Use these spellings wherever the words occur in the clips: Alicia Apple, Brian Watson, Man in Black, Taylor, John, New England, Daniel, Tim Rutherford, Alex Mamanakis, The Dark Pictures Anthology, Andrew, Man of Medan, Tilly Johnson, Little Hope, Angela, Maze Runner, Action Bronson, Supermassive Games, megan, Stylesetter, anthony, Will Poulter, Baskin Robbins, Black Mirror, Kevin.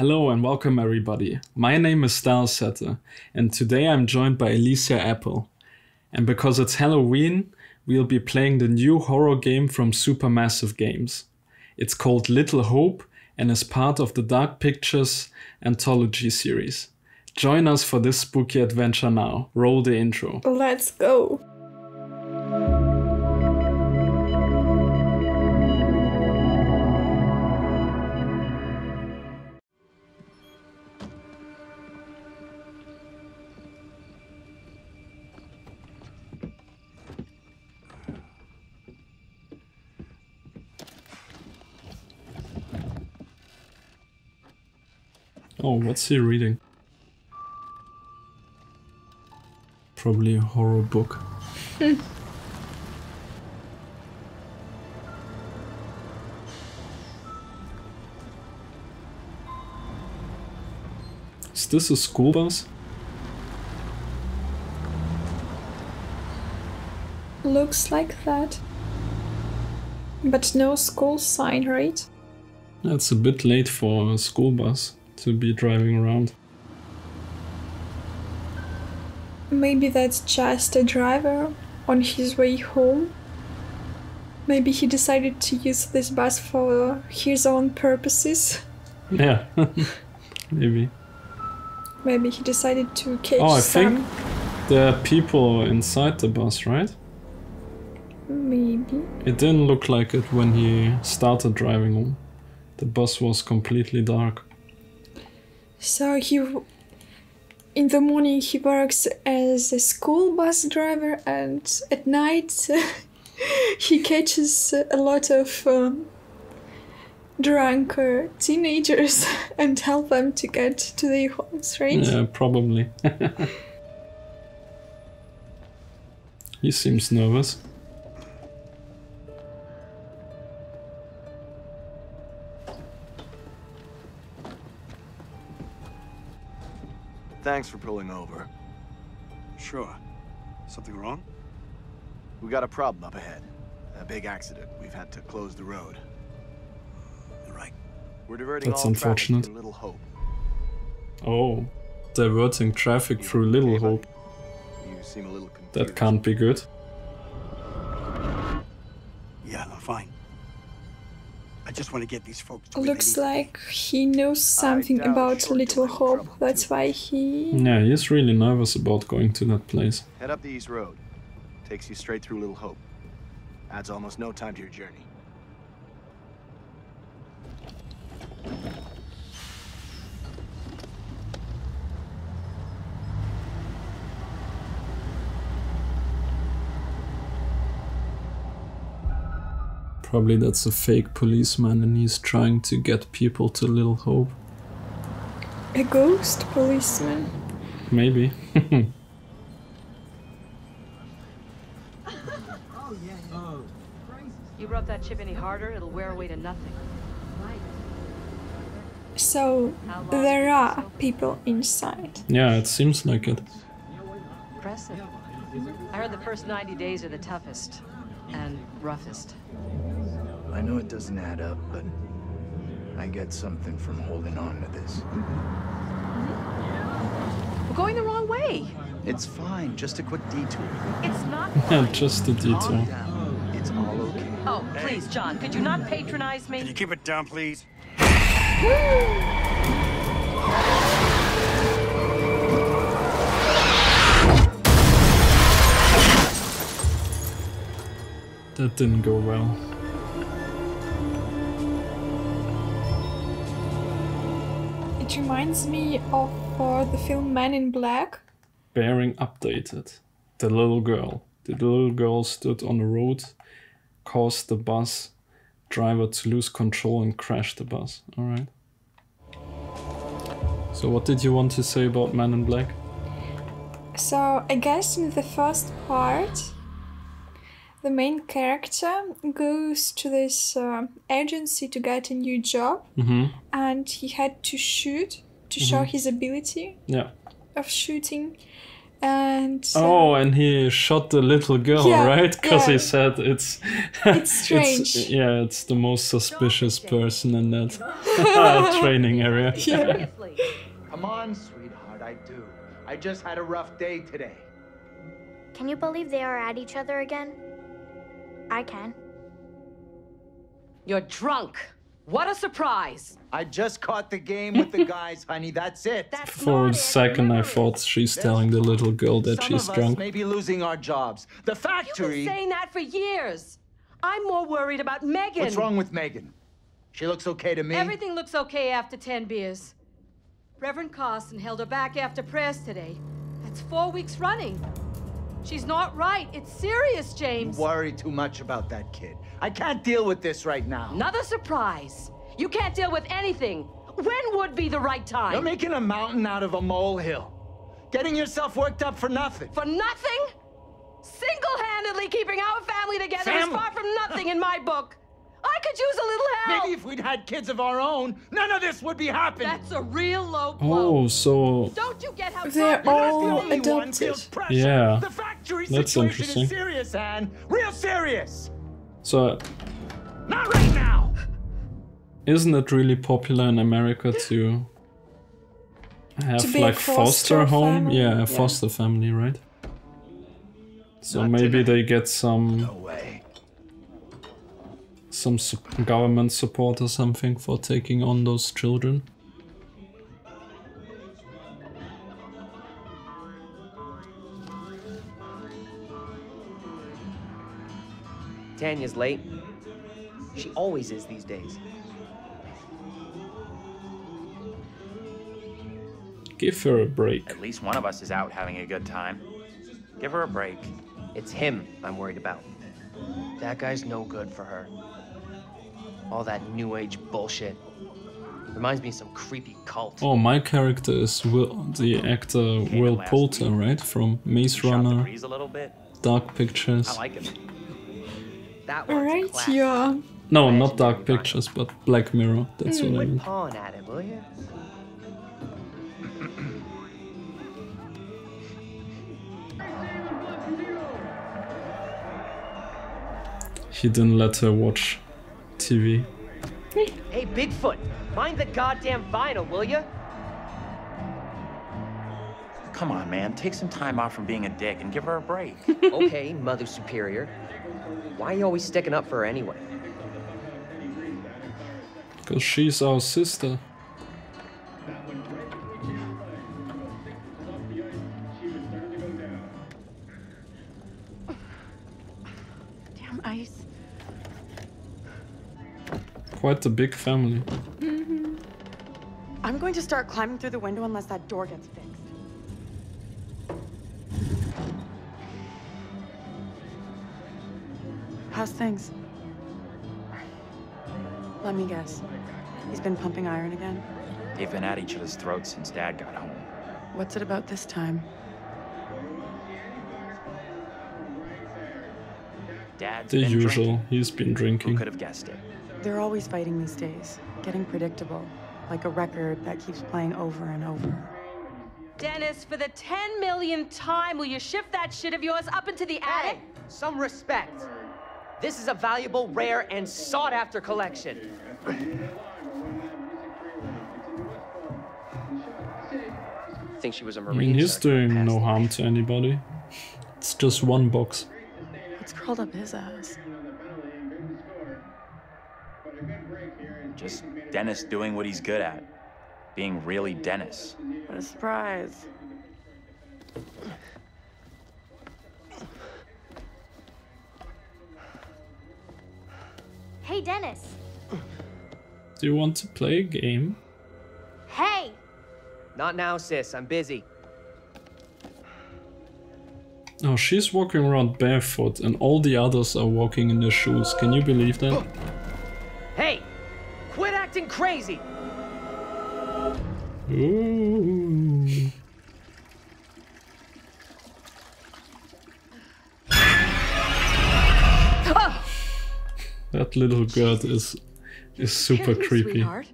Hello and welcome everybody. My name is Stylesetter and today I'm joined by Alicia Apple. And because it's Halloween, we'll be playing the new horror game from Supermassive Games. It's called Little Hope and is part of the Dark Pictures Anthology series. Join us for this spooky adventure now. Roll the intro. Let's go. Oh, what's he reading? Probably a horror book. Is this a school bus? Looks like that. But no school sign, right? That's a bit late for a school bus to be driving around. Maybe that's just a driver on his way home. Maybe he decided to use this bus for his own purposes. Yeah, maybe. Maybe he decided to catch some... Oh, I think there are people inside the bus, right? Maybe. It didn't look like it when he started driving home. The bus was completely dark. So in the morning he works as a school bus driver, and at night he catches a lot of drunk teenagers and help them to get to their homes, right? Yeah, probably. He seems nervous. Thanks for pulling over. Sure. Something wrong? We got a problem up ahead. A big accident. We've had to close the road. You're right. We're diverting all traffic through Little Hope. Oh, diverting traffic through Little Hope. You seem a little confused. That can't be good. Yeah, I'm fine. I just want to get these folks to Looks like he knows something about Little Hope. That's why he... Yeah, he's really nervous about going to that place. Head up the East Road. Takes you straight through Little Hope. Adds almost no time to your journey. Probably that's a fake policeman and he's trying to get people to Little Hope. A ghost policeman? Maybe. Oh, yeah, yeah. Oh. You rub that chip any harder, it'll wear away to nothing. So, there are people inside. Yeah, it seems like it. Impressive. I heard the first 90 days are the toughest and roughest. I know it doesn't add up, but I get something from holding on to this. We're going the wrong way. It's fine, just a quick detour. It's not fine. Just a detour. It's all okay. Oh, please, John, could you not patronize me? Can you keep it down, please? That didn't go well. It reminds me of the film Man in Black. Bearing updated. The little girl. The little girl stood on the road, caused the bus driver to lose control and crashed the bus. Alright. So what did you want to say about Man in Black? So I guess in the first part the main character goes to this agency to get a new job, and he had to shoot to show his ability of shooting. And oh, and he shot the little girl, right? Because he said it's strange. It's, yeah, it's the most suspicious person in that training area. Yeah. Come on, sweetheart, I do. I just had a rough day today. Can you believe they are at each other again? I can. You're drunk. What a surprise! I just caught the game with the guys, honey. That's it. For a second, I thought she's telling the little girl that she's drunk. Some of us may be losing our jobs. The factory. You've been saying that for years. I'm more worried about Megan. What's wrong with Megan? She looks okay to me. Everything looks okay after 10 beers. Reverend Carson held her back after prayers today. That's 4 weeks running. She's not right. It's serious, James. You worry too much about that kid. I can't deal with this right now. Another surprise. You can't deal with anything. When would be the right time? You're making a mountain out of a molehill. Getting yourself worked up for nothing. For nothing? Single-handedly keeping our family together is far from nothing in my book. I could use a little help. Maybe if we'd had kids of our own, none of this would be happening. That's a real low blow. Oh, so don't you get how they're all adopted? Yeah, the factory situation is serious, Anne. Real serious. So, not right now. Isn't it really popular in America to have like foster home? Family? Yeah, a foster family, right? So not maybe they get some. No way. Some government support or something for taking on those children. Tanya's late. She always is these days. Give her a break. At least one of us is out having a good time. Give her a break. It's him I'm worried about. That guy's no good for her. All that new age bullshit reminds me of some creepy cult. Oh, my character is the actor Will Poulter, right? From Maze Runner, Dark Pictures. I like him. All right, yeah. No, not Dark Pictures, but Black Mirror. That's what I mean. Pawn at him, will you? He didn't let her watch TV. Hey, Bigfoot, find the goddamn vinyl, will you? Come on, man. Take some time off from being a dick and give her a break. Okay, Mother Superior. Why are you always sticking up for her anyway? Because she's our sister. Damn ice. Quite a big family. Mm-hmm. I'm going to start climbing through the window unless that door gets fixed. How's things? Let me guess. He's been pumping iron again? They've been at each other's throats since Dad got home. What's it about this time? Dad's the usual. Drinking. He's been drinking. Who could have guessed it? They're always fighting these days, getting predictable, like a record that keeps playing over and over. Dennis, for the 10 millionth time, will you shift that shit of yours up into the attic? Hey, some respect. This is a valuable, rare, and sought-after collection. I think she was a Marine. I mean, he's doing no harm to anybody. It's just one box. What's curled up his ass? Just Dennis doing what he's good at. Being really Dennis. What a surprise. Hey, Dennis. Do you want to play a game? Hey! Not now, sis. I'm busy. Oh, she's walking around barefoot and all the others are walking in their shoes. Can you believe that? Hey! Quit acting crazy! Ooh. That little girl is super creepy. Sweetheart?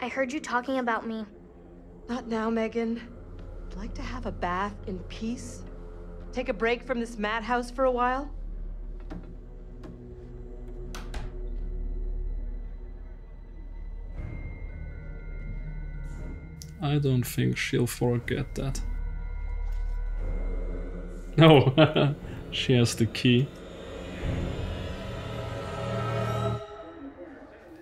I heard you talking about me. Not now, Megan. I'd like to have a bath in peace. Take a break from this madhouse for a while. I don't think she'll forget that. No, she has the key.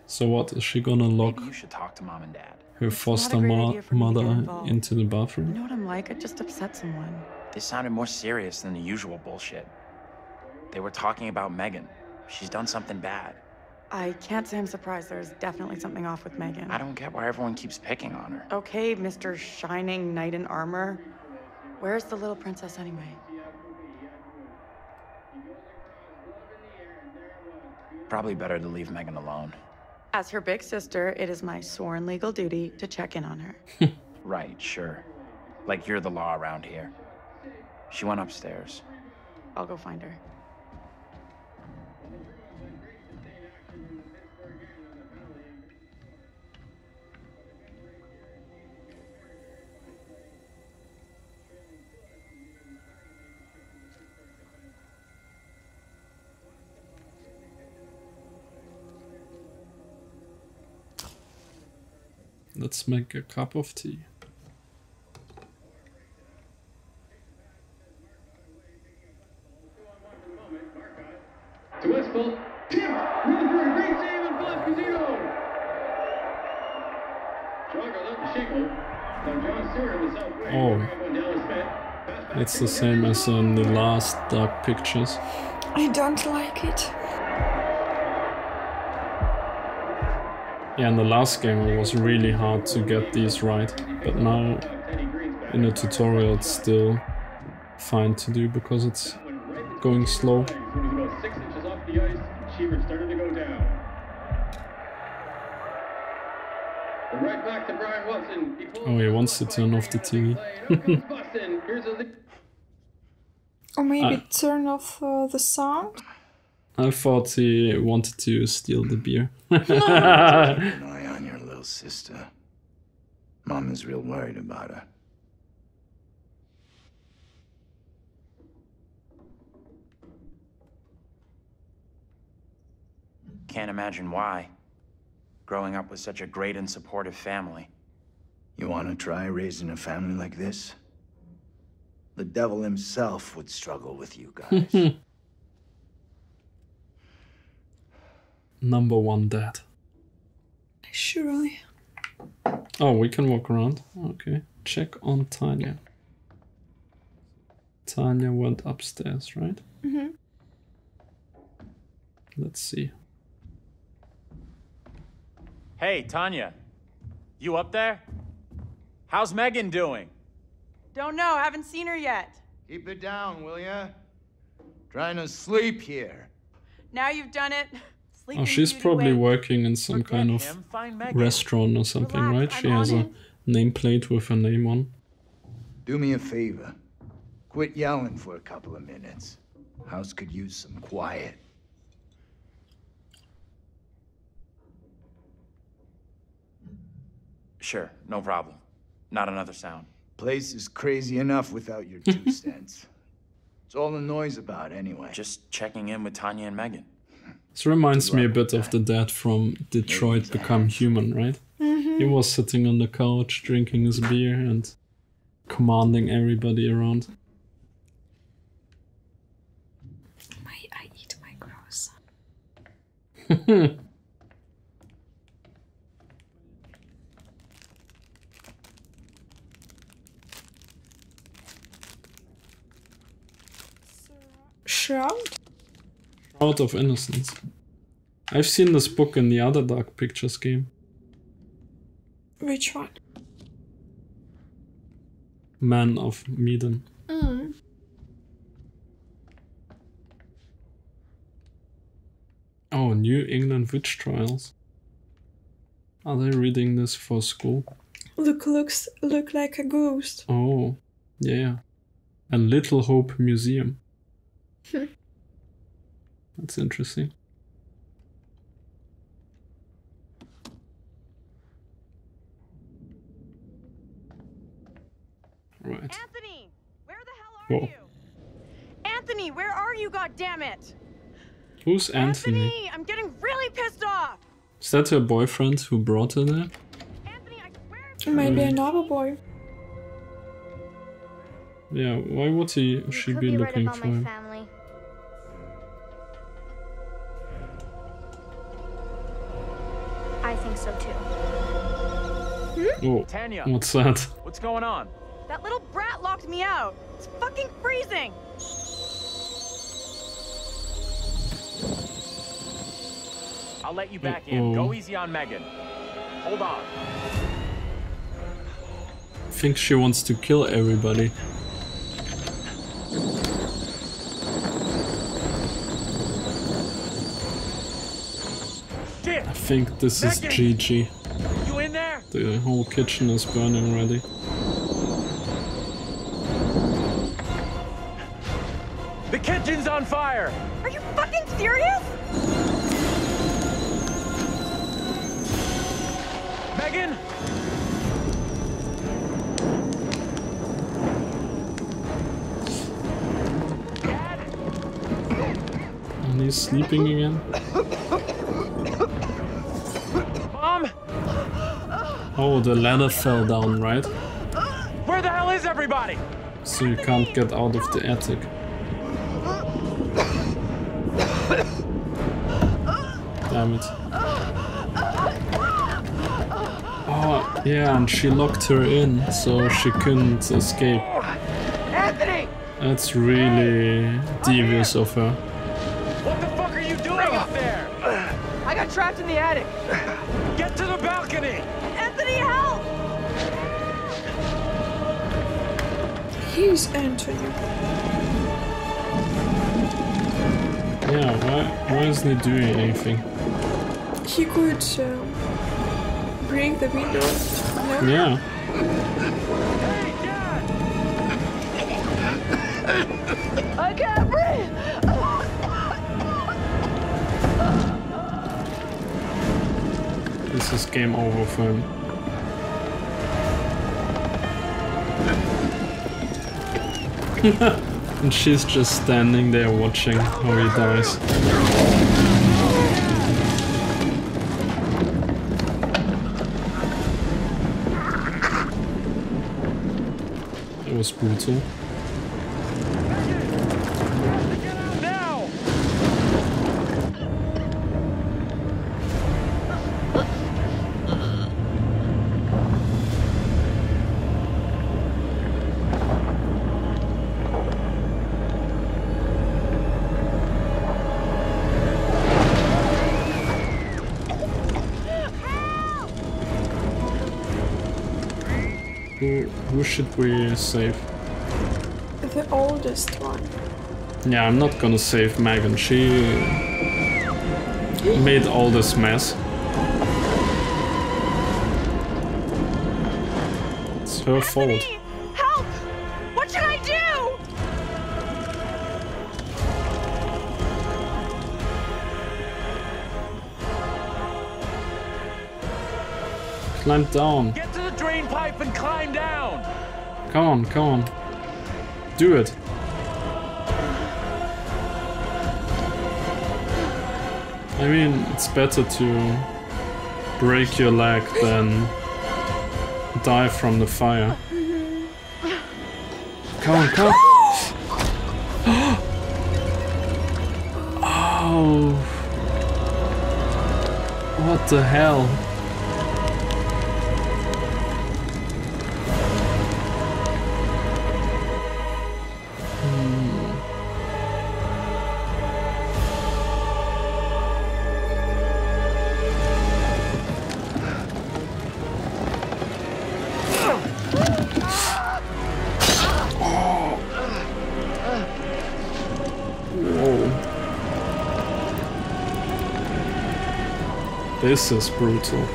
So what is she gonna lock? You should talk to Mom and Dad. Her foster mother into the bathroom. You know what I'm like? I just upset someone. This sounded more serious than the usual bullshit. They were talking about Megan. She's done something bad. I can't say I'm surprised. There's definitely something off with Megan. I don't get why everyone keeps picking on her. Okay, Mr. Shining Knight in Armor. Where's the little princess anyway? Probably better to leave Megan alone. As her big sister, it is my sworn legal duty to check in on her. Right, sure. Like you're the law around here. She went upstairs. I'll go find her. Let's make a cup of tea. To Westfield, Tim Rutherford, great save and Velasquezito. Oh, it's the same as in the last Dark Pictures. I don't like it. Yeah, in the last game it was really hard to get these right, but now in the tutorial it's still fine to do because it's going slow. It was about 6 inches off the ice, Cheever started to go down. Right back to Brian Watson. Oh, he wants to turn off the TV. Or maybe turn off the sound? I thought he wanted to steal the beer. Keep an eye on your little sister. Mom is real worried about her. Can't imagine why. Growing up with such a great and supportive family. You want to try raising a family like this? The devil himself would struggle with you guys. Number one dad. Surely. Oh, we can walk around. Okay. Check on Tanya. Tanya went upstairs, right? Mm-hmm. Let's see. Hey, Tanya. You up there? How's Megan doing? Don't know. Haven't seen her yet. Keep it down, will ya? Trying to sleep here. Now you've done it. Oh, she's probably working in some kind of restaurant or something, right? She has a nameplate with her name on. Do me a favor. Quit yelling for a couple of minutes. House could use some quiet. Sure, no problem. Not another sound. Place is crazy enough without your 2 cents. It's all the noise about anyway. Just checking in with Tanya and Megan. This reminds me a bit of the dad from Detroit Become Human, right? Mm-hmm. He was sitting on the couch, drinking his beer and commanding everybody around. May I eat my croissant? Shroud? Shroud of Innocence. I've seen this book in the other Dark Pictures game. Which one? Man of Medan. Mm. Oh, New England Witch Trials. Are they reading this for school? Look like a ghost. Oh, yeah. And Little Hope Museum. That's interesting. Right. Anthony, where the hell are you? Anthony, where are you? God damn it! Who's Anthony? Anthony, I'm getting really pissed off. Is that her boyfriend who brought her there? Anthony, I swear it might be another boy. Yeah, why would she be looking for him? Family. I think so too. Hmm? Oh, Tanya, what's that? What's going on? That little brat locked me out. It's fucking freezing. I'll let you back in. Go easy on Megan. Hold on. I think she wants to kill everybody. Shit. I think this is Gigi. You in there? The whole kitchen is burning already. The kitchen's on fire! Are you fucking serious? Megan? And he's sleeping again. Mom? Oh, the ladder fell down, right? Where the hell is everybody? So you can't get out of the attic. Damn it. Oh, yeah, and she locked her in, so she couldn't escape. Anthony! That's really devious of her. What the fuck are you doing up there? I got trapped in the attic. Get to the balcony! Anthony, help! He's entering. Yeah, why isn't he doing anything? He could bring the window. No? Yeah. Hey, Dad! I can't breathe! This is game over for him. And she's just standing there watching how he dies. Was brutal. Now. Who should we save? The oldest one. Yeah, I'm not gonna save Megan. She made all this mess. It's her fault. Help! What should I do? Climb down. Get to the drain pipe and climb down. Come on, come on. Do it. I mean, it's better to break your leg than die from the fire. Come on, come on. Oh. What the hell? This is brutal. I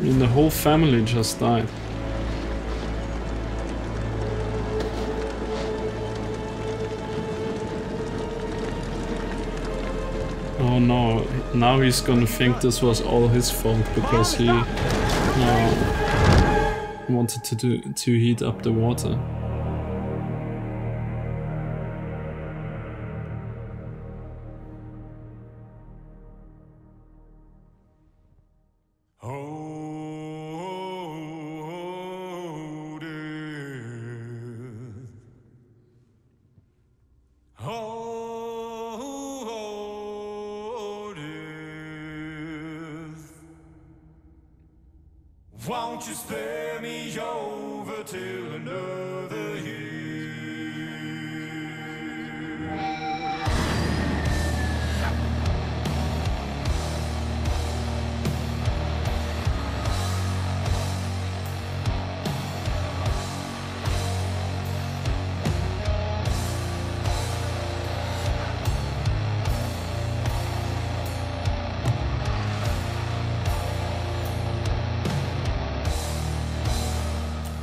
mean, the whole family just died. Oh no, now he's gonna think this was all his fault because he... No. wanted to do to heat up the water. Won't you spare me over till another year?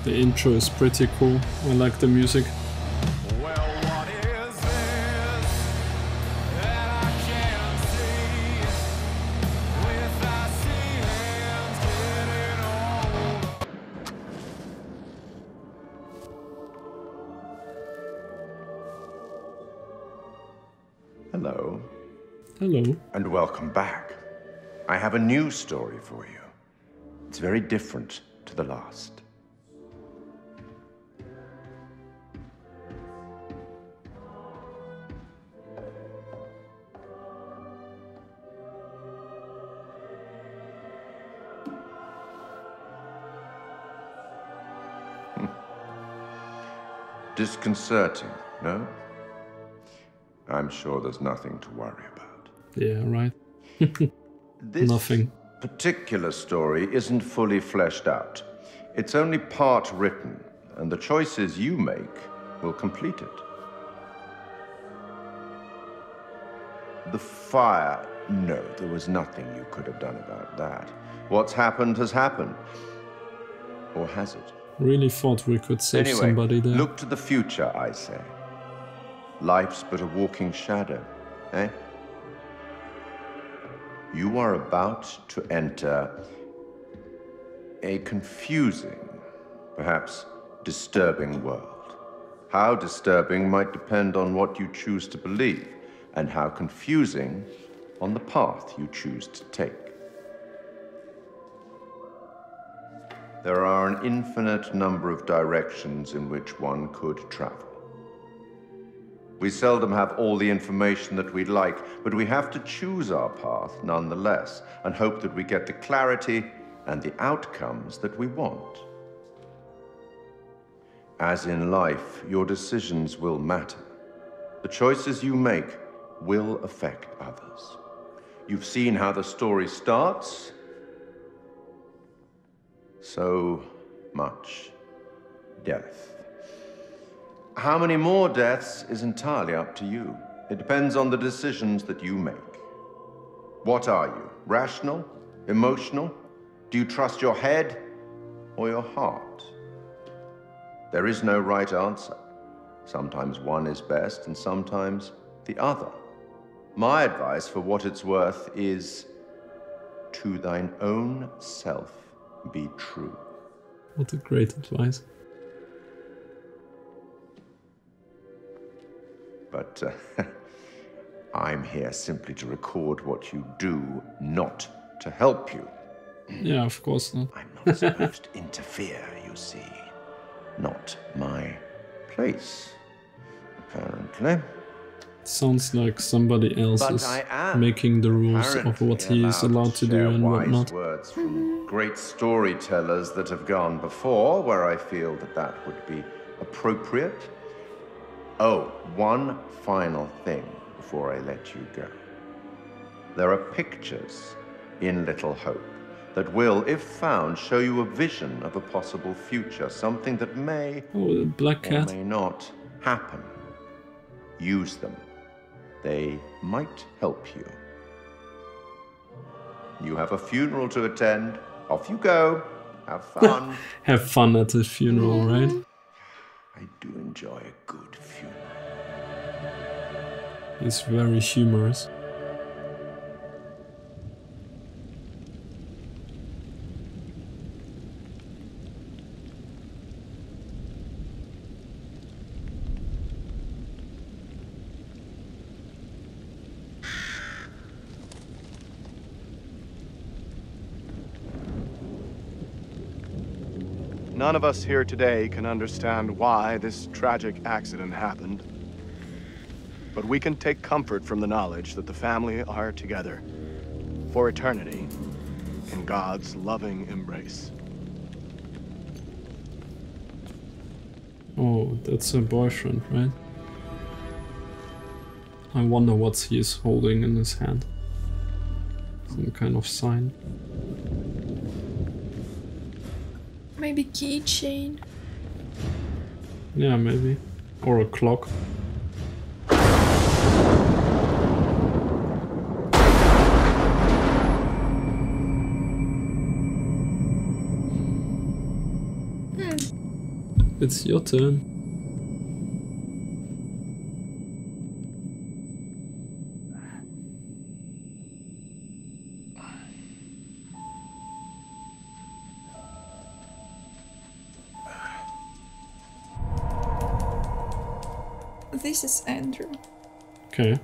The intro is pretty cool. I like the music. Hello. Hello. And welcome back. I have a new story for you. It's very different to the last. Disconcerting, no? I'm sure there's nothing to worry about. Yeah, right. This nothing. Particular story isn't fully fleshed out. It's only part written, and the choices you make will complete it. The fire, no, there was nothing you could have done about that. What's happened. Or has it? Really thought we could save somebody there. Look to the future, I say. Life's but a walking shadow, eh? You are about to enter a confusing, perhaps disturbing world. How disturbing might depend on what you choose to believe, and how confusing on the path you choose to take. There are an infinite number of directions in which one could travel. We seldom have all the information that we'd like, but we have to choose our path nonetheless, and hope that we get the clarity and the outcomes that we want. As in life, your decisions will matter. The choices you make will affect others. You've seen how the story starts. So much death. How many more deaths is entirely up to you. It depends on the decisions that you make. What are you? Rational? Emotional? Do you trust your head or your heart? There is no right answer. Sometimes one is best and sometimes the other. My advice, for what it's worth, is to thine own self. Be true. What a great advice. But I'm here simply to record what you do, not to help you. Yeah, of course not. I'm not supposed to interfere, you see. Not my place, apparently. Sounds like somebody else is making the rules of what he is allowed to do and what not. Words from great storytellers that have gone before, where I feel that that would be appropriate. Oh, one final thing before I let you go. There are pictures in Little Hope that will, if found, show you a vision of a possible future, something that may or may not happen. Use them. They might help you. You have a funeral to attend. Off you go. Have fun. Have fun at a funeral, right? I do enjoy a good funeral. It's very humorous. None of us here today can understand why this tragic accident happened. But we can take comfort from the knowledge that the family are together for eternity in God's loving embrace. Oh, that's her boyfriend, right? I wonder what he is holding in his hand. Some kind of sign. Maybe keychain. Yeah, maybe. Or a clock. It's your turn. This is Andrew. Okay.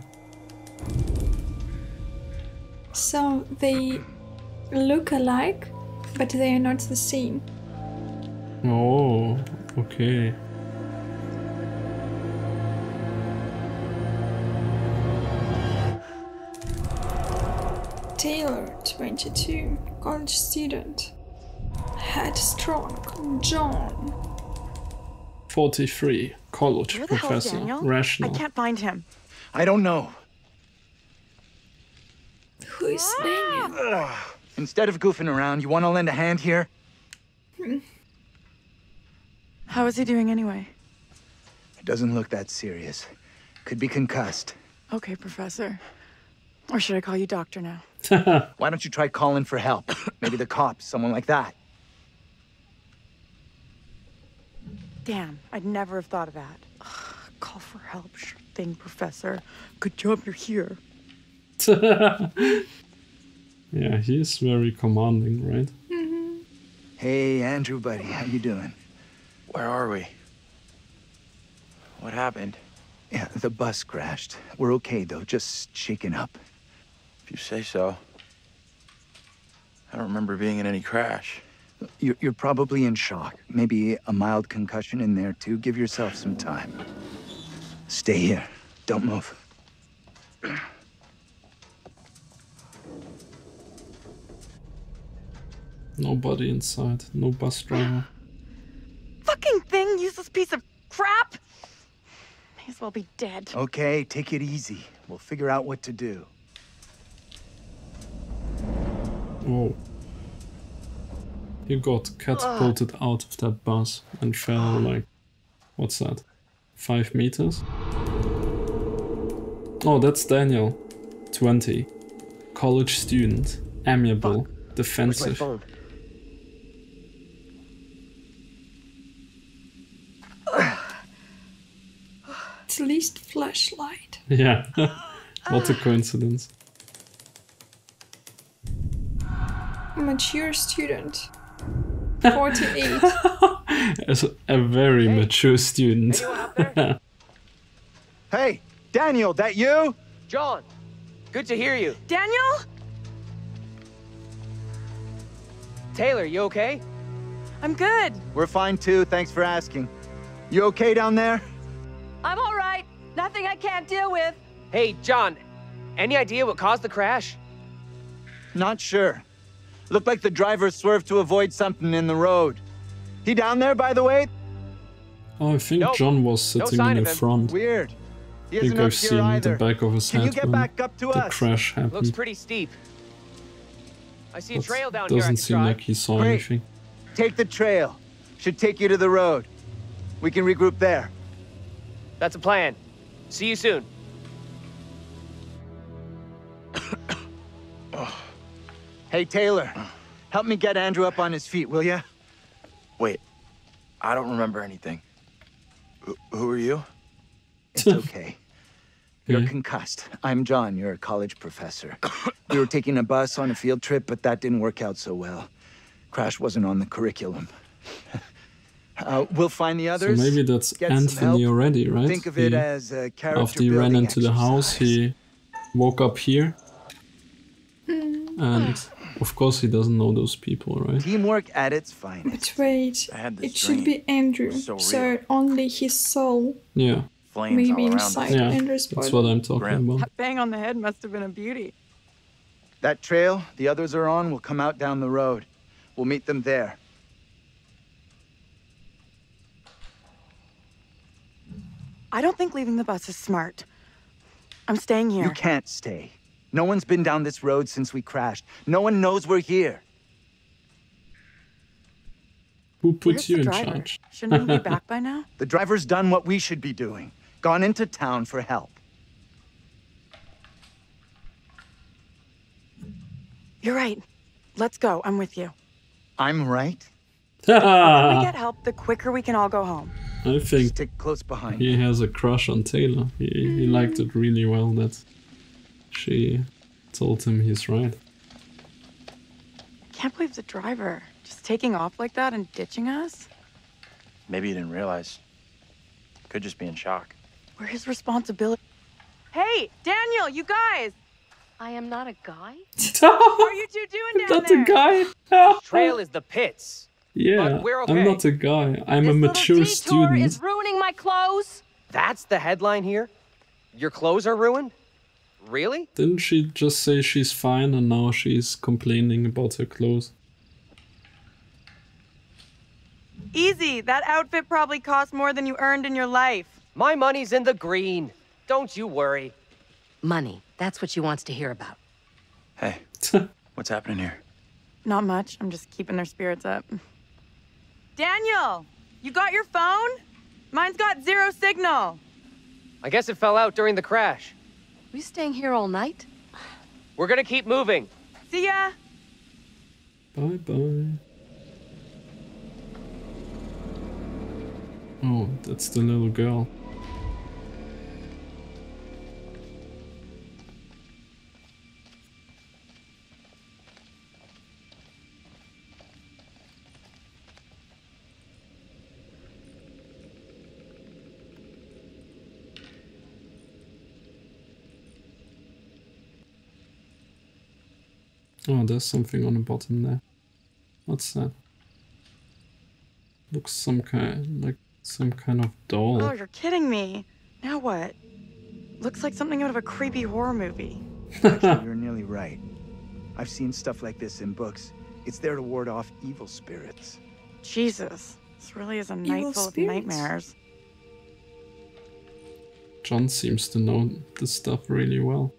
So they look alike, but they are not the same. Oh. Okay. Taylor, 22, college student. Headstrong, John. 43, college professor. Rational. I can't find him. I don't know. Who is Daniel? Instead of goofing around, you want to lend a hand here? How is he doing anyway? It doesn't look that serious. Could be concussed. Okay, Professor. Or should I call you Doctor now? Why don't you try calling for help? Maybe the cops, someone like that. Damn, I'd never have thought of that. Ugh, call for help, sure thing, Professor. Good job you're here. Yeah, he is very commanding, right? Mm-hmm. Hey, Andrew, buddy, how you doing? Where are we? What happened? Yeah, the bus crashed. We're okay, though, just shaken up. If you say so. I don't remember being in any crash. You're probably in shock. Maybe a mild concussion in there, too. Give yourself some time. Stay here. Don't move. Nobody inside. No bus driver. Fucking thing, useless piece of crap! May as well be dead. Okay, take it easy. We'll figure out what to do. Whoa. You got catapulted out of that bus and fell like, what's that, 5 meters? Oh, that's Daniel. 20. College student. Amiable. Fuck. Defensive. Least flashlight. Yeah, what a coincidence. Mature student. 48. As a very mature student. Hey, Daniel, that you? John, good to hear you. Daniel? Taylor, you okay? I'm good. We're fine too, thanks for asking. You okay down there? I'm all right. Nothing I can't deal with. Hey, John, any idea what caused the crash? Not sure. Looked like the driver swerved to avoid something in the road. He down there, by the way? Oh, I think nope. John was sitting no in the front. Weird. He isn't up here either. The back of his head. Can you get back up to us? The crash happened. Looks pretty steep. I see a trail down here. Doesn't seem like he saw anything. Take the trail. Should take you to the road. We can regroup there. That's a plan. See you soon. Hey, Taylor, help me get Andrew up on his feet, will ya? Wait, I don't remember anything. Who are you? It's okay. You're concussed. I'm John, you're a college professor. We were taking a bus on a field trip, but that didn't work out so well. Crash wasn't on the curriculum. We'll find the others. So maybe that's Anthony already, right? Think of it as a character. After he ran into the house, he woke up here and Of course he doesn't know those people, right? Teamwork at its finest. But wait, it should be Andrew, so only his soul. Yeah. Maybe inside Andrew's body. That's what I'm talking about. That bang on the head must have been a beauty. That trail the others are on will come out down the road. We'll meet them there. I don't think leaving the bus is smart. I'm staying here. You can't stay. No one's been down this road since we crashed. No one knows we're here. Who puts you in charge? Shouldn't we be back by now? The driver's done what we should be doing. Gone into town for help. You're right. Let's go. I'm with you. I'm right? The quicker we get help, the quicker we can all go home. I think stick close behind. He has a crush on Taylor. He liked it really well that she told him he's right. I can't believe the driver. Just taking off like that and ditching us? Maybe he didn't realize. Could just be in shock. We're his responsibility. Hey, Daniel, you guys! I am not a guy? What are you two doing down there? I'm not a guy. Trail is the pits. Yeah, we're okay. I'm not a guy. I'm a mature student. This is ruining my clothes. That's the headline here? Your clothes are ruined? Really? Didn't she just say she's fine and now she's complaining about her clothes? Easy. That outfit probably cost more than you earned in your life. My money's in the green. Don't you worry. Money. That's what she wants to hear about. Hey, what's happening here? Not much. I'm just keeping their spirits up. Daniel, you got your phone? Mine's got zero signal. I guess it fell out during the crash. We staying here all night? We're gonna keep moving. See ya. Bye-bye. Oh, that's the little girl. Oh, there's something on the bottom there. What's that? Looks like some kind of doll. Oh, you're kidding me. Now what? Looks like something out of a creepy horror movie. Actually, you're nearly right. I've seen stuff like this in books. It's there to ward off evil spirits. Jesus, this really is a night full of nightmares. John seems to know this stuff really well.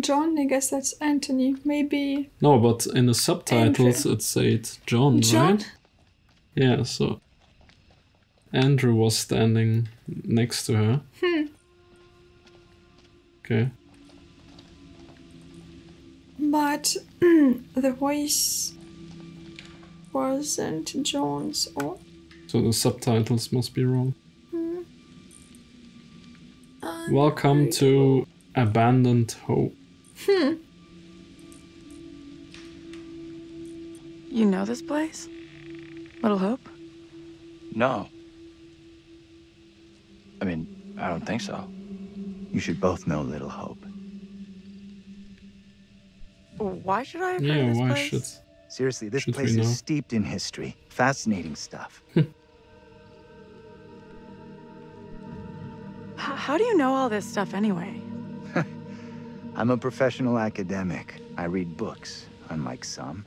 John, I guess that's Anthony, maybe. No, but in the subtitles Andrew. It said John, right? Yeah, so Andrew was standing next to her. Okay. But the voice wasn't John's, or? So the subtitles must be wrong. Welcome to Abandoned Hope. You know this place? Little Hope? No. I mean, I don't think so. You should both know Little Hope. Why should I have heard this place? Seriously, this place is steeped in history. Fascinating stuff. How do you know all this stuff anyway? I'm a professional academic. I read books, unlike some.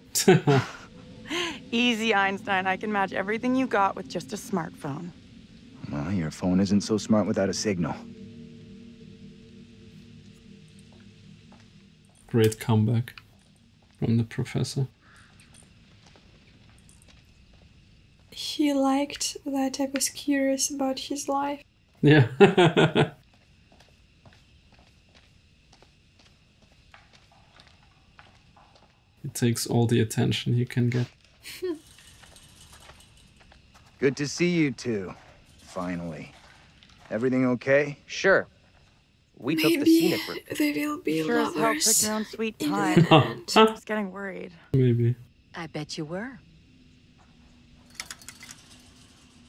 Easy, Einstein. I can match everything you got with just a smartphone. Well, your phone isn't so smart without a signal. Great comeback from the professor. He liked that I was curious about his life. Yeah. Takes all the attention he can get. Good to see you two. Finally. Everything okay? Sure. We took the scenic route. Maybe they will be lovers. Sure, sweet time. I was getting worried. Maybe. I bet you were.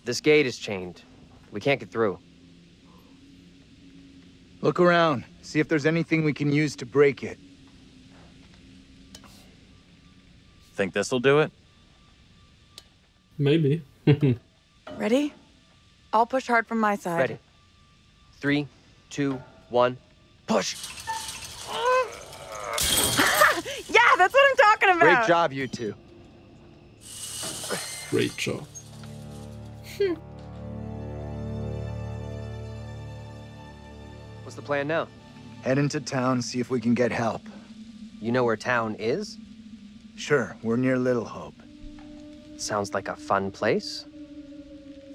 This gate is chained. We can't get through. Look around. See if there's anything we can use to break it. Think this'll do it? Maybe. Ready? I'll push hard from my side. Ready. 3, 2, 1, push! Yeah, that's what I'm talking about! Great job, you two. Great job. What's the plan now? Head into town, see if we can get help. You know where town is? Sure, we're near Little Hope. Sounds like a fun place.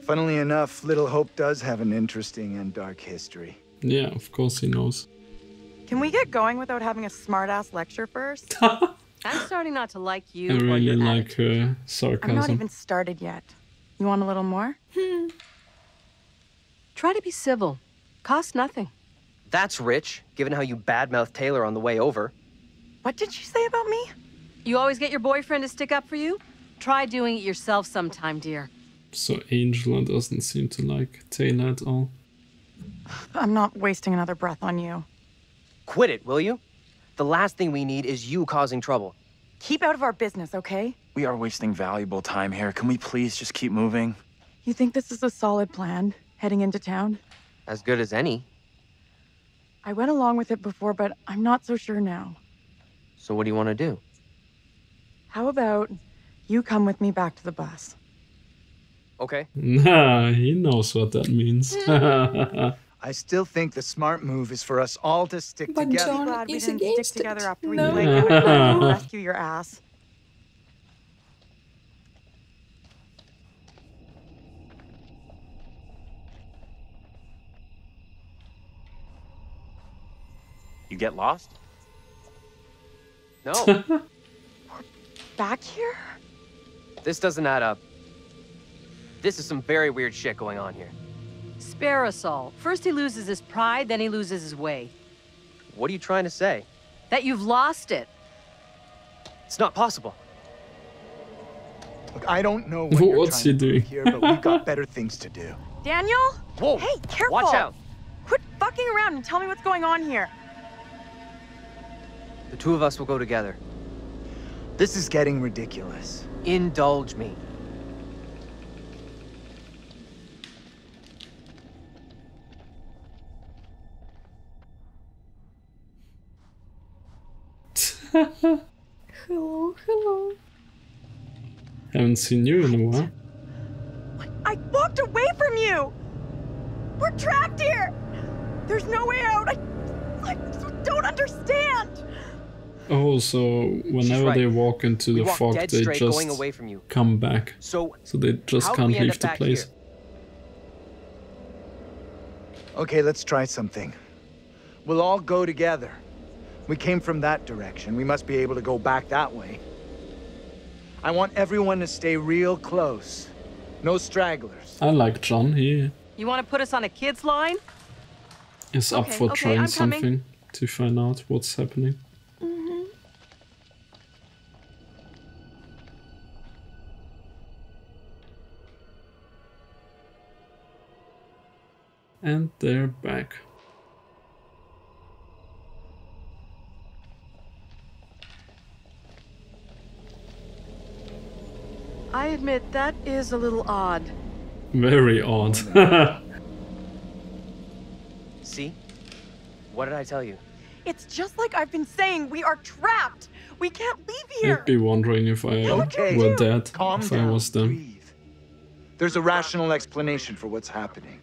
Funnily enough, Little Hope does have an interesting and dark history. Yeah, of course he knows. Can we get going without having a smart-ass lecture first? I'm starting not to like you. I really like her sarcasm. I'm not even started yet. You want a little more? Try to be civil. Cost nothing. That's rich, given how you badmouthed Taylor on the way over. What did you say about me? You always get your boyfriend to stick up for you? Try doing it yourself sometime, dear. So Angela doesn't seem to like Taylor at all. I'm not wasting another breath on you. Quit it, will you? The last thing we need is you causing trouble. Keep out of our business, okay? We are wasting valuable time here. Can we please just keep moving? You think this is a solid plan, heading into town? As good as any. I went along with it before, but I'm not so sure now. So what do you want to do? How about you come with me back to the bus? Okay. Nah, he knows what that means. I still think the smart move is for us all to stick together. John, I'm glad we didn't stick together after we like rescue your ass. You get lost? No. We're back here? This doesn't add up. This is some very weird shit going on here. Spare us all. First he loses his pride, then he loses his way. What are you trying to say? That you've lost it. It's not possible. Look, I don't know what you're trying to do here, but we've got better things to do. Daniel? Whoa. Hey, careful. Watch out. Quit fucking around and tell me what's going on here. The two of us will go together. This is getting ridiculous. Indulge me. Hello, hello. Haven't seen you in a while. I walked away from you. We're trapped here. There's no way out. I don't understand. Oh, so whenever they walk into the fog, they just come back. So they just can't leave the place. Okay, let's try something. We'll all go together. We came from that direction. We must be able to go back that way. I want everyone to stay real close. No stragglers. I like John here. You want to put us on a kid's line? It's up for trying something to find out what's happening. Mm-hmm. And they're back. I admit that is a little odd. Very odd. See? What did I tell you? It's just like I've been saying, we are trapped. We can't leave here. I'd be wondering if I were dead, I was them. There's a rational explanation for what's happening.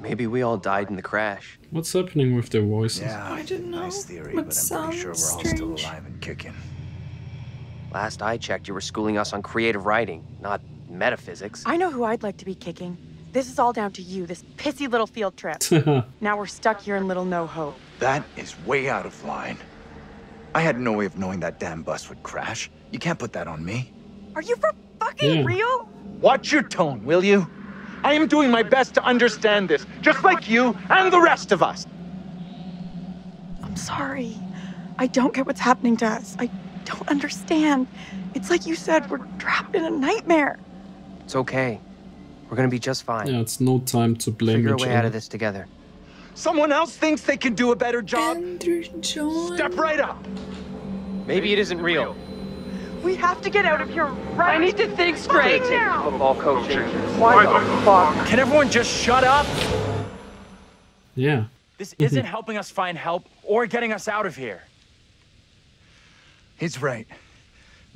Maybe we all died in the crash. What's happening with their voices? Yeah, I didn't know. Nice theory, but I'm pretty sure we're all still alive and kicking. Last I checked, you were schooling us on creative writing, not metaphysics. I know who I'd like to be kicking. This is all down to you, this pissy little field trip. Now we're stuck here in Little No Hope. That is way out of line. I had no way of knowing that damn bus would crash. You can't put that on me. Are you for fucking real? Watch your tone, will you? I am doing my best to understand this, just like you and the rest of us. I'm sorry. I don't get what's happening to us. I don't understand. It's like you said, we're trapped in a nightmare. It's okay. We're gonna be just fine. Yeah, it's no time to blame each other. Figure a way out of this together. Someone else thinks they can do a better job. Andrew John. Step right up. Maybe it isn't real. We have to get out of here right. I need to think straight. Football coaching. Why the fuck? Can everyone just shut up? Yeah. This isn't helping us find help or getting us out of here. He's right.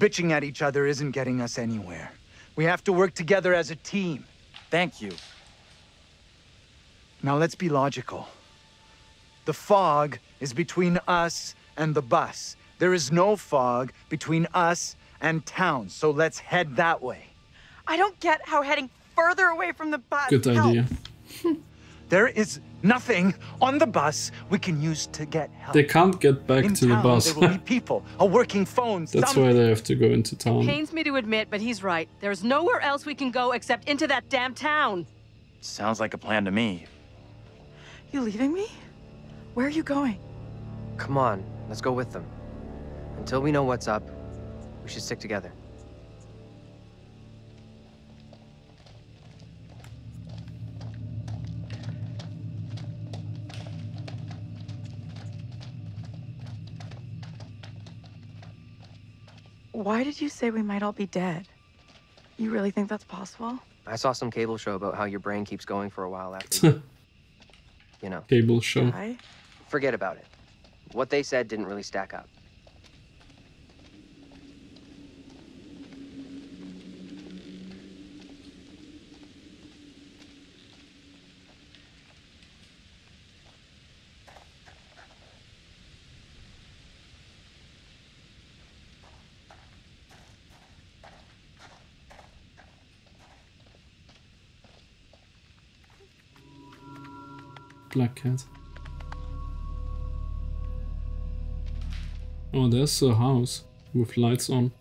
Bitching at each other isn't getting us anywhere. We have to work together as a team. Thank you. Now let's be logical. The fog is between us and the bus. There is no fog between us and town, so let's head that way. I don't get how heading further away from the bus. Good idea. There is nothing on the bus we can use to get help. They can't get back to the bus. There will be people, a working phone. That's why they have to go into town. It pains me to admit, but he's right. There's nowhere else we can go except into that damn town. Sounds like a plan to me. You leaving me? Where are you going? Come on, let's go with them. Until we know what's up, we should stick together. Why did you say we might all be dead? You really think that's possible? I saw some cable show about how your brain keeps going for a while after you know. Cable show. Why? Forget about it. What they said didn't really stack up. Black cat. Oh, there's a house with lights on.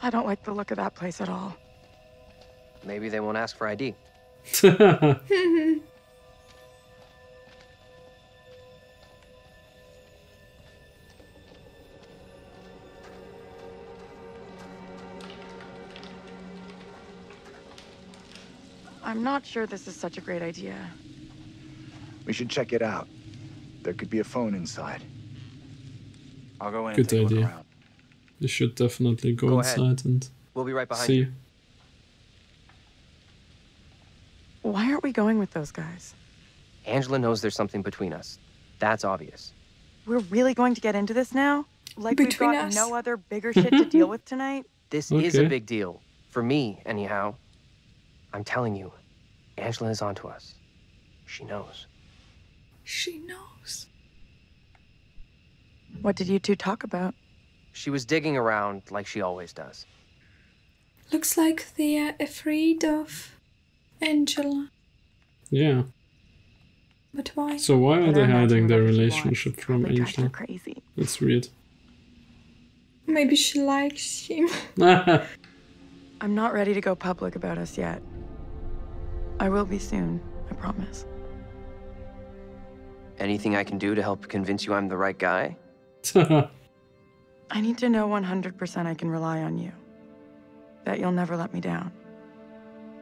I don't like the look of that place at all. Maybe they won't ask for ID. I'm not sure this is such a great idea. We should check it out. There could be a phone inside. I'll go in. Good idea. You should definitely go inside and we'll be right behind you. Why aren't we going with those guys? Angela knows there's something between us. That's obvious. We're really going to get into this now? Like we've got no other bigger shit to deal with tonight? This is a big deal. For me, anyhow. I'm telling you, Angela is onto us. She knows. She knows. What did you two talk about? She was digging around like she always does. Looks like they are afraid of Angela. Yeah. But why? So why are they hiding their relationship from Angela? Crazy. That's weird. Maybe she likes him. I'm not ready to go public about us yet. I will be soon, I promise. Anything I can do to help convince you I'm the right guy? I need to know 100% I can rely on you. That you'll never let me down.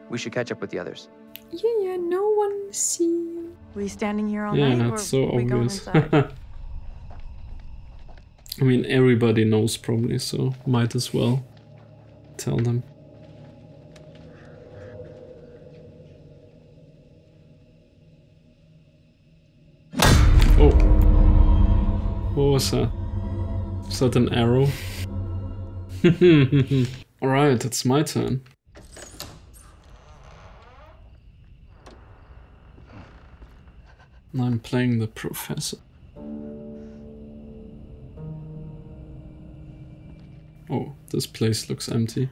We should catch up with the others. Yeah, no one see you. We standing here all night? Yeah, that's so obvious. I mean, everybody knows probably, so might as well tell them. What was that? Is that an arrow? Alright, it's my turn. And I'm playing the professor. Oh, this place looks empty.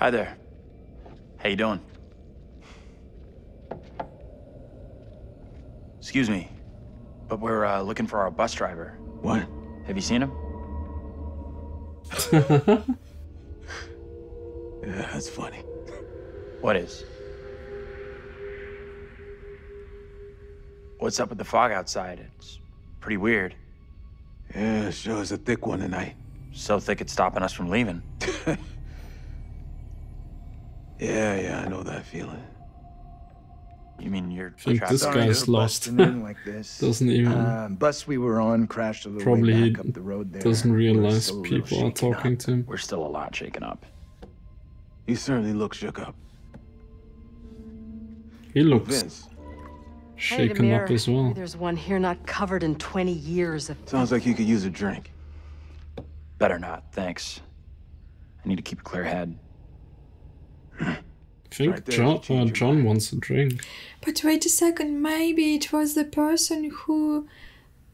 Hi there. How you doing? Excuse me, but we're looking for our bus driver. What? Have you seen him? Yeah, that's funny. What is? What's up with the fog outside? It's pretty weird. Yeah, sure is a thick one tonight. So thick it's stopping us from leaving. Yeah, I know that feeling. You mean you're trapped? This guy's lost. Like this. Doesn't even. Bus we were on crashed a little way back up the road there. Doesn't realize people are talking to him. We're still a lot shaken up. He certainly looks shook up. He looks shaken up as well. There's one here not covered in 20 years. Sounds like you could use a drink. Better not, thanks. I need to keep a clear head. I think right there, John wants a drink. But wait a second, maybe it was the person who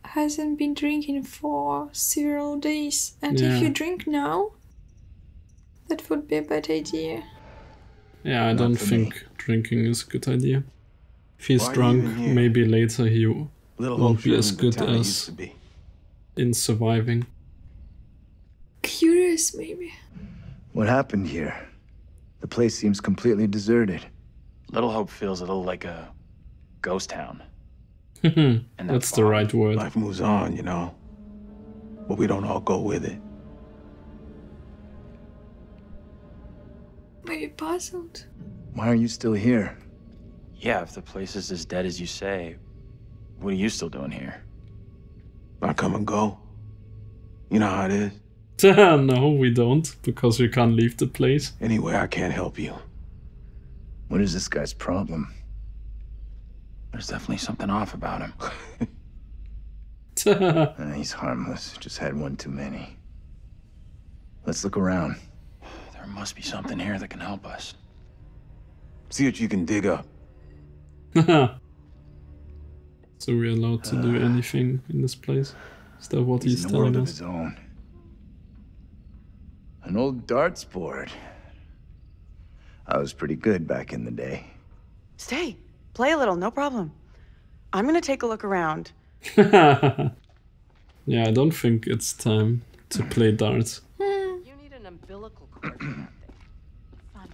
hasn't been drinking for several days. And if you drink now, that would be a bad idea. Yeah, I don't think drinking is a good idea. If he's drunk, maybe later he won't be as good as in surviving. Curious, maybe. What happened here? The place seems completely deserted. Little Hope feels a little like a ghost town. And that's the right word. Life moves on, you know. But we don't all go with it. Are you puzzled? Why are you still here? Yeah, if the place is as dead as you say, what are you still doing here? I come and go. You know how it is. No, we don't, because we can't leave the place. Anyway, I can't help you. What is this guy's problem? There's definitely something off about him. He's harmless, just had one too many. Let's look around. There must be something here that can help us. See what you can dig up. So we're allowed to do anything in this place? Is that what he's telling us? An old darts board. I was pretty good back in the day. Stay. Play a little, no problem. I'm gonna take a look around. Yeah, I don't think it's time to play darts. You need an umbilical cord or something. Funny.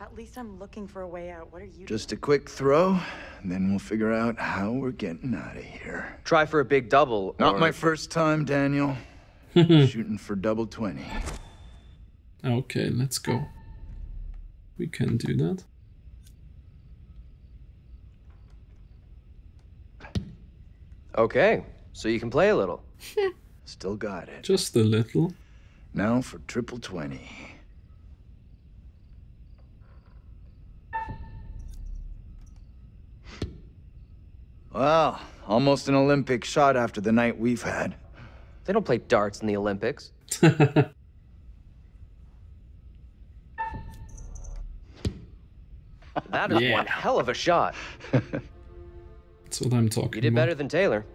At least I'm looking for a way out. What are you doing? Just a quick throw, and then we'll figure out how we're getting out of here. Try for a big double. Not my first time, Daniel. Shooting for double 20. Okay, let's go. We can do that. Okay, so you can play a little. Still got it. Just a little. Now for triple 20. Well, almost an Olympic shot after the night we've had. They don't play darts in the Olympics. That is one hell of a shot. That's what I'm talking about. You did better than Taylor.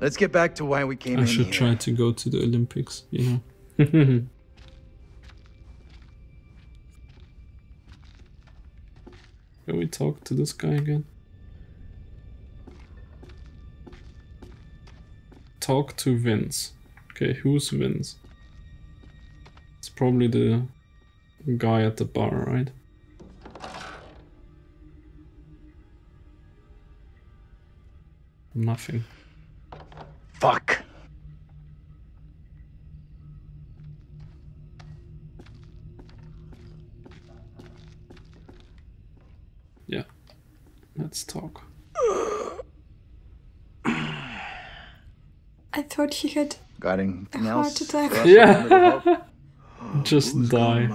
Let's get back to why we came in here. I should try to go to the Olympics, you know. Can we talk to this guy again? Talk to Vince. Okay, who's Vince? It's probably the guy at the bar, right? Nothing. Fuck. Yeah. Let's talk. I thought he had... Got anything else? Yeah. Just die.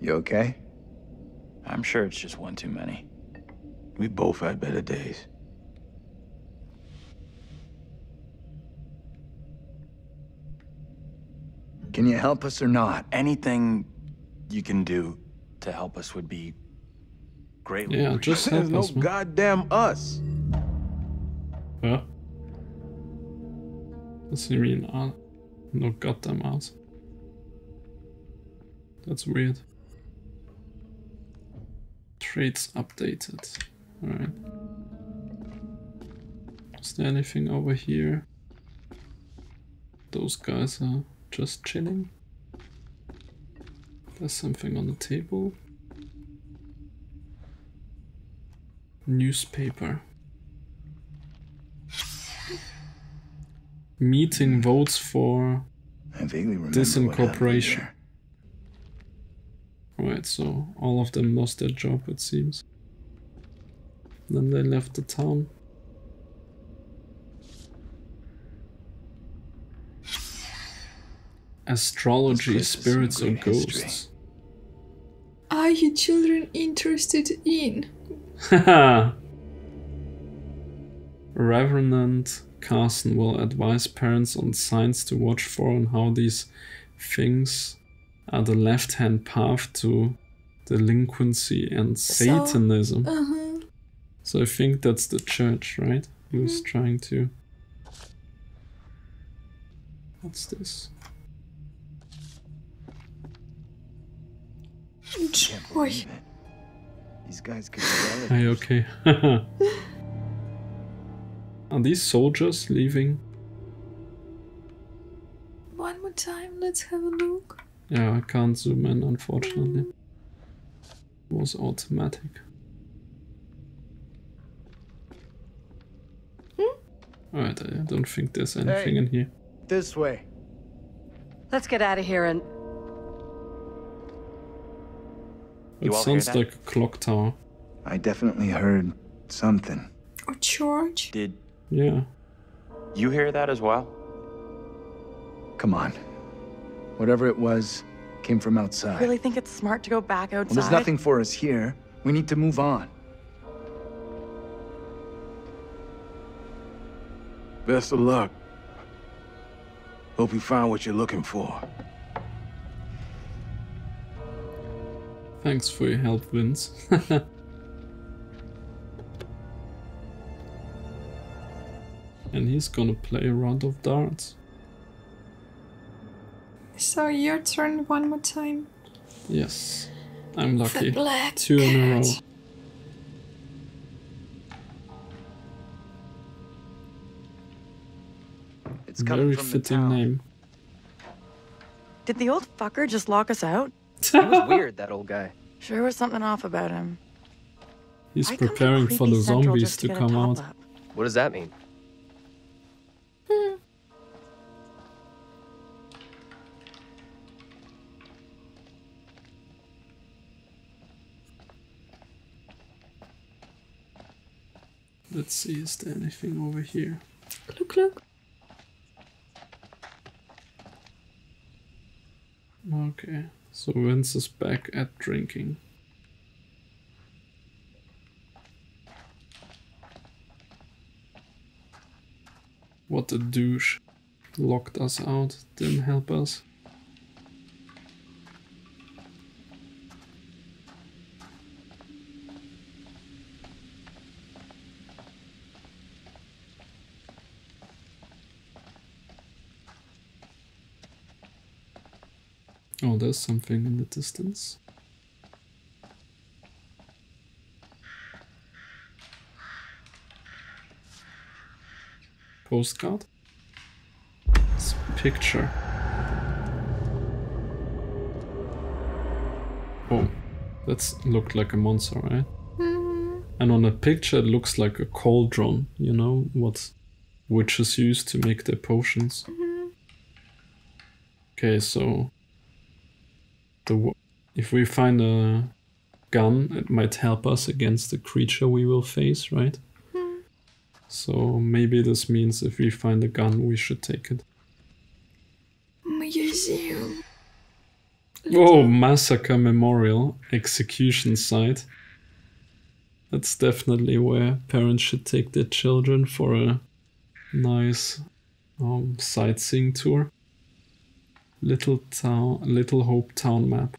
You okay? I'm sure it's just one too many. We both had better days. Can you help us or not? Anything you can do to help us would be greatly appreciated. Yeah, just help us, man. Goddamn us. Huh? Does he mean no goddamn ass? That's weird. Traits updated. Alright. Is there anything over here? Those guys are just chilling. There's something on the table. Newspaper. Meeting votes for disincorporation. Alright, so all of them lost their job, it seems. Then they left the town. Astrology, spirits or ghosts. Are you children interested in? Haha! Reverend Carson will advise parents on signs to watch for and how these things are the left-hand path to delinquency and Satanism. So I think that's the church, right? He was trying to... What's this? Boy. These guys could be relatives. Hey, okay. Are these soldiers leaving? One more time, let's have a look. Yeah, I can't zoom in, unfortunately. It was automatic. Alright, I don't think there's anything in here. This way. Let's get out of here and... It sounds like a clock tower. I definitely heard something. A church? Did... Yeah. You hear that as well? Come on. Whatever it was, came from outside. I really think it's smart to go back outside? Well, there's nothing for us here. We need to move on. Best of luck. Hope you find what you're looking for. Thanks for your help, Vince. And he's gonna play a round of darts. So your turn one more time. Yes, I'm lucky. Two in a row. It's very fitting name. Did the old fucker just lock us out? He was weird, that old guy. Sure was something off about him. He's preparing for the zombies to come out. What does that mean? Let's see, is there anything over here? Look, look. Okay, so Vince is back at drinking. What a douche. Locked us out, didn't help us. Oh, there's something in the distance. Postcard? It's a picture. Oh, that looked like a monster, right? And on a picture it looks like a cauldron, you know, what witches use to make their potions. Okay, so... if we find a gun, it might help us against the creature we will face, right? So maybe this means if we find a gun, we should take it. Museum. Whoa, massacre memorial, execution site. That's definitely where parents should take their children for a nice sightseeing tour. Little Hope town map.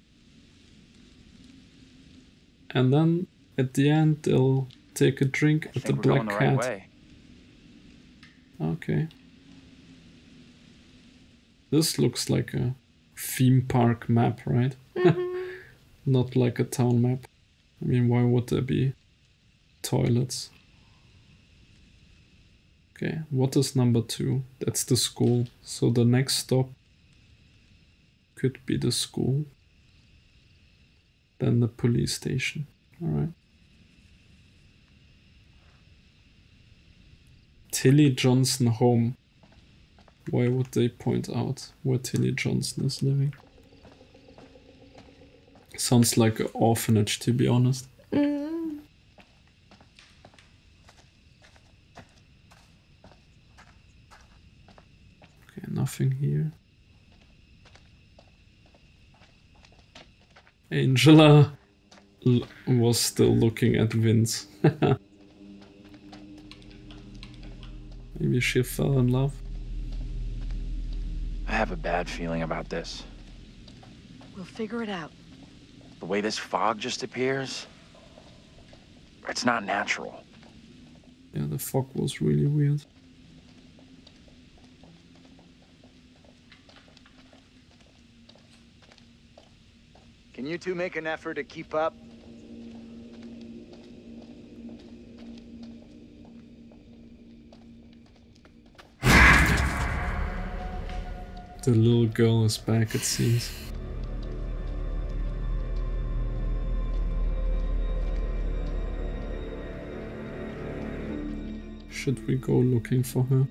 And then at the end they'll take a drink at the Black Cat. Okay. This looks like a theme park map, right? Not like a town map. I mean, why would there be toilets? Okay, what is number 2? That's the school. So the next stop could be the school, then the police station. Alright. Tilly Johnson home. Why would they point out where Tilly Johnson is living? Sounds like an orphanage, to be honest. Mm. Okay, nothing here. Angela was still looking at Vince. Maybe she fell in love. I have a bad feeling about this. We'll figure it out. The way this fog just appears, it's not natural. Yeah, the fog was really weird. Can you two make an effort to keep up? The little girl is back, it seems. Should we go looking for her?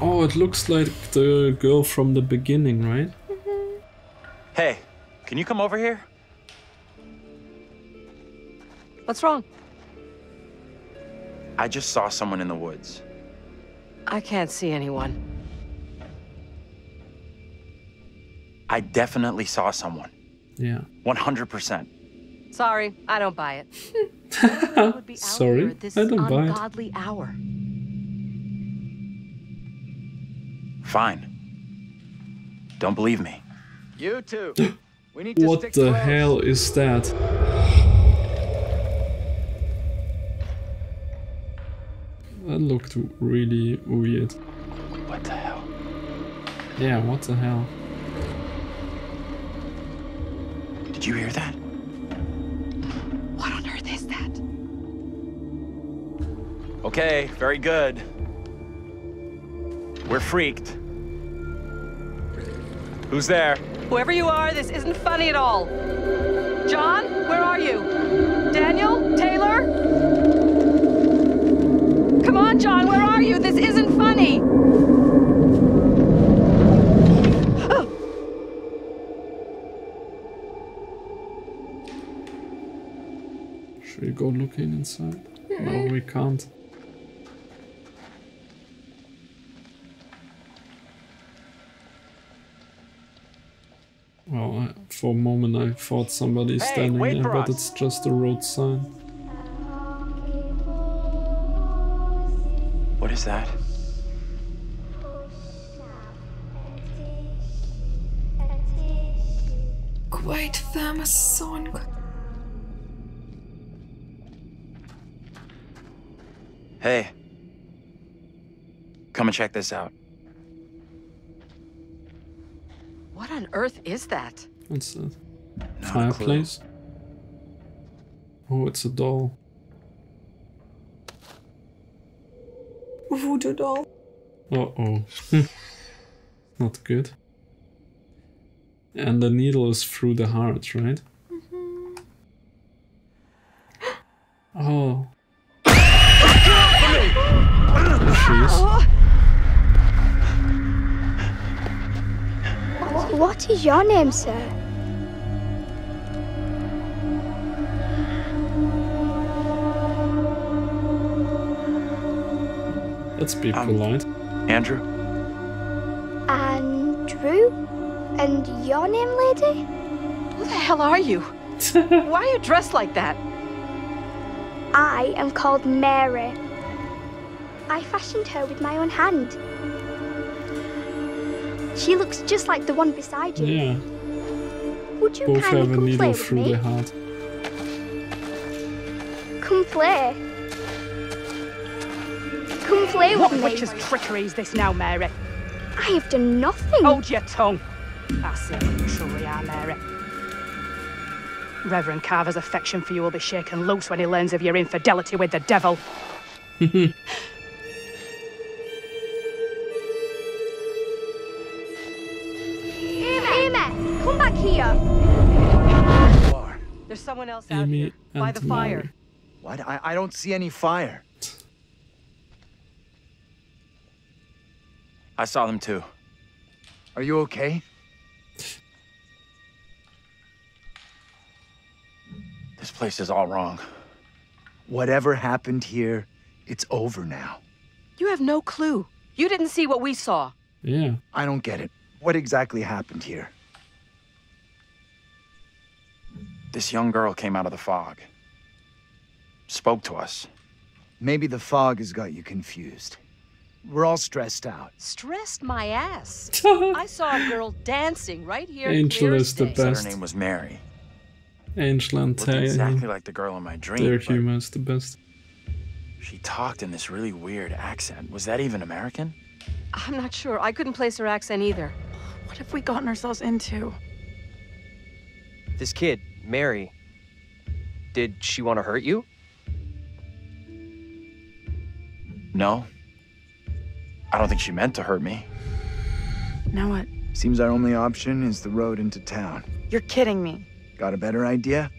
Oh, it looks like the girl from the beginning, right? Hey, can you come over here? What's wrong? I just saw someone in the woods. I can't see anyone. I definitely saw someone. Yeah. 100%. Sorry, I don't buy it. Sorry, I don't buy it. Ungodly hour. Fine. Don't believe me. You too. We need to stick close. What the hell is that? That looked really weird. What the hell? Yeah, what the hell? Did you hear that? What on earth is that? Okay, very good. We're freaked. Who's there? Whoever you are, this isn't funny at all. John, where are you? Daniel? Taylor? Come on, John, where are you? This isn't funny. Should we go looking inside? No, we can't. Well, for a moment I thought somebody is standing there, but it's just a road sign. What is that? Quite famous song. Hey, come and check this out. What on earth is that? What's that? Not fireplace? Oh, it's a doll. Voodoo doll. Uh-oh. Not good. And the needle is through the heart, right? Mm-hmm. Oh. What is your name, sir? Let's be polite. Andrew. Andrew? And your name, lady? Who the hell are you? Why are you dressed like that? I am called Mary. I fashioned her with my own hand. She looks just like the one beside you. Yeah. Would you both have a needle through the heart? Come play. Come play with me. What witch's trickery is this now, Mary? I have done nothing. Hold your tongue. That's it, truly, I, Mary. Reverend Carver's affection for you will be shaken loose when he learns of your infidelity with the devil. There's someone else out here by the fire. What? I don't see any fire. I saw them too. Are you okay? This place is all wrong. Whatever happened here, it's over now. You have no clue. You didn't see what we saw. Yeah. I don't get it. What exactly happened here? This young girl came out of the fog. Spoke to us. Maybe the fog has got you confused. We're all stressed out. Stressed my ass. I saw a girl dancing right here. Angela is the best. Her name was Mary. Angela and Tay. Exactly like the girl in my dream. Their humor is the best. She talked in this really weird accent. Was that even American? I'm not sure. I couldn't place her accent either. What have we gotten ourselves into? This kid, Mary, did she want to hurt you? No. I don't think she meant to hurt me. Now what? Seems our only option is the road into town. You're kidding me. Got a better idea?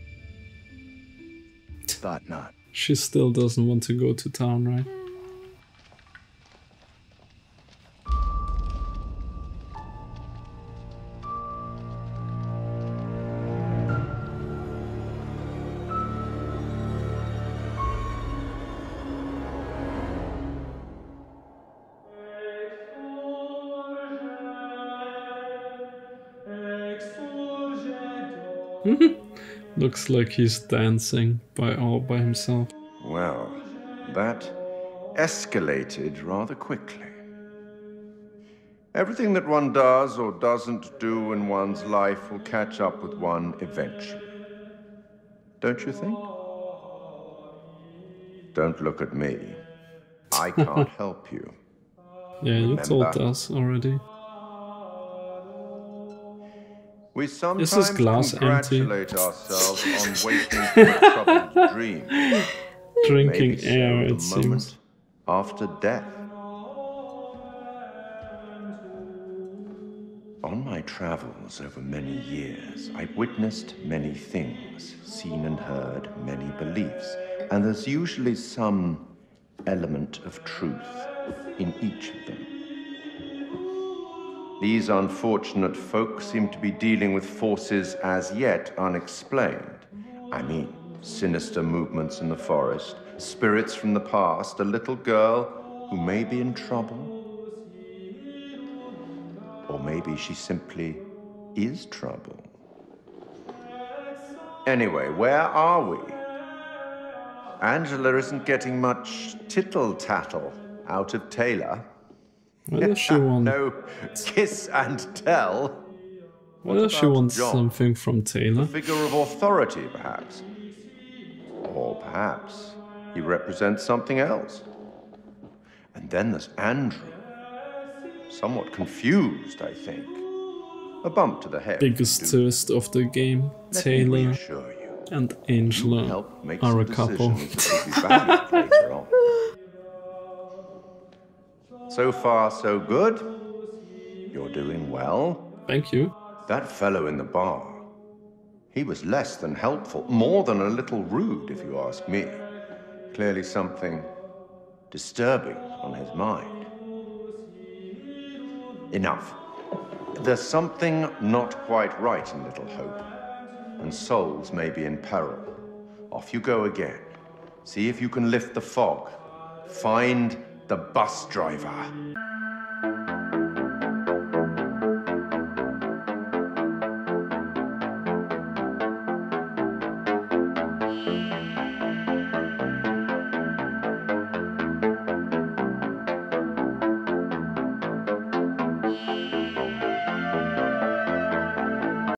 Thought not. She still doesn't want to go to town, right? Looks like he's dancing all by himself. Well, that escalated rather quickly. Everything that one does or doesn't do in one's life will catch up with one eventually. Don't you think? Don't look at me. I can't help you. Yeah, you told us already. We sometimes is glass congratulate empty? Ourselves on waiting for a troubled dream. Drinking maybe air, it seems. After death. On my travels over many years, I've witnessed many things, seen and heard many beliefs, and there's usually some element of truth in each of them. These unfortunate folk seem to be dealing with forces as yet unexplained. I mean, sinister movements in the forest, spirits from the past, a little girl who may be in trouble. Or maybe she simply is trouble. Anyway, where are we? Angela isn't getting much tittle-tattle out of Taylor. What if she wants no kiss and tell? What if she wants John? Something from Taylor? A figure of authority, perhaps. Or perhaps he represents something else. And then there's Andrew. Somewhat confused, I think. A bump to the head. Biggest twist of the game. Let Taylor and Angela are a couple. So far, so good. You're doing well. Thank you. That fellow in the bar, he was less than helpful, more than a little rude, if you ask me. Clearly something disturbing on his mind. Enough. There's something not quite right in Little Hope, and souls may be in peril. Off you go again. See if you can lift the fog. Find the bus driver.